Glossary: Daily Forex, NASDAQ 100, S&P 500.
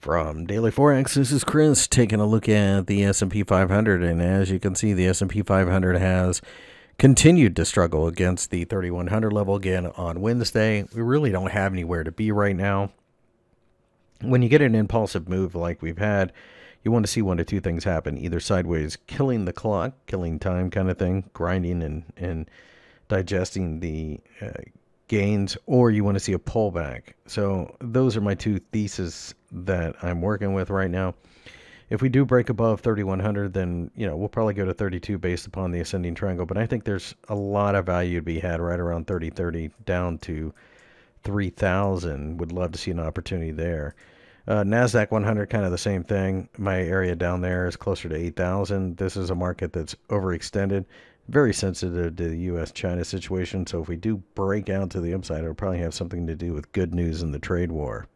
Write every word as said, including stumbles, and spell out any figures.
From Daily Forex, this is Chris taking a look at the S and P five hundred, and as you can see, the S and P five hundred has continued to struggle against the thirty-one hundred level again on Wednesday. We really don't have anywhere to be right now. When you get an impulsive move like we've had, you want to see one of two things happen: either sideways, killing the clock, killing time kind of thing, grinding and, and digesting the uh, gains, or you want to see a pullback. So those are my two theses that I'm working with right now. If we do break above thirty-one hundred, then you know we'll probably go to thirty-two based upon the ascending triangle, but I think there's a lot of value to be had right around thirty thirty down to three thousand. Would love to see an opportunity there. Uh, NASDAQ one hundred, kind of the same thing. My area down there is closer to eight thousand. This is a market that's overextended, very sensitive to the U S China situation. So if we do break out to the upside, it'll probably have something to do with good news in the trade war.